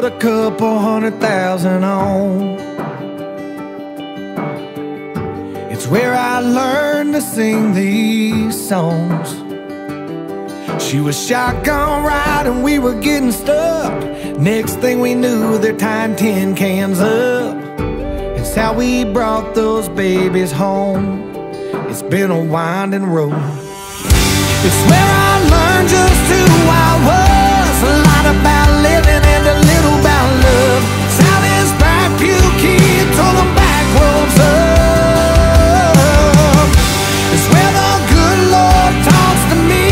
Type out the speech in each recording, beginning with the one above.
put a couple $100,000 on. It's where I learned to sing these songs. She was shotgun riding, we were getting stuck. Next thing we knew, they're tying tin cans up. It's how we brought those babies home. It's been a winding road. It's where I learned just who I was. A lot about living and a little about love. Sally's bright pew kid told them back roads up. It's where the good Lord talks to me.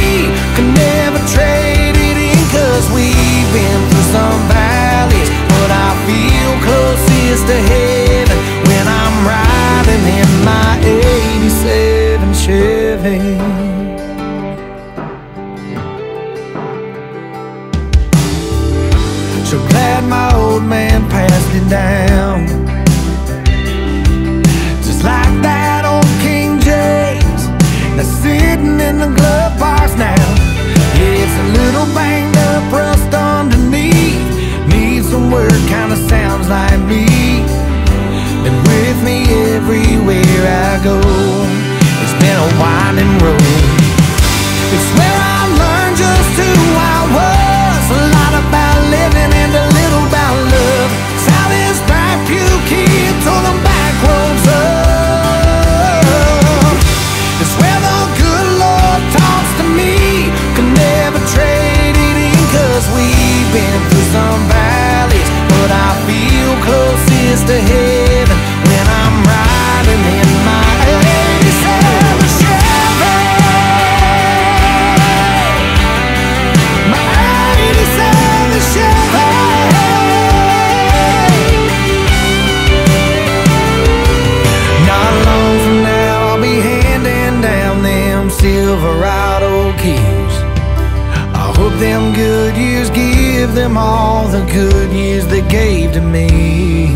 Can never trade it in, cause we've been through some valleys, but I feel closest to heaven when I'm riding in my 87 Chevy. So glad my old man passed it down. Just like that old King James that's sitting in the glove box now. It's a little banged up, rust underneath. Needs some work, kinda sounds like me. Been with me everywhere I go. It's been a winding road. It's where I learned just who I was. A lot about living and a little about love. Sally's bright pew kid told them back roads up. It's where the good Lord talks to me. Can never trade it in, cause we've been through some valleys, but I feel closest to heaven when I'm riding in my 87 Chevy. My 87 Chevy. Not long from now I'll be handing down them Silverado keys. I hope them good years give them all the good years they gave to me.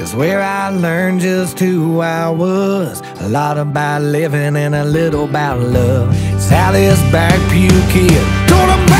It's where I learned just who I was. A lot about living and a little about love. Sally's back pew kid.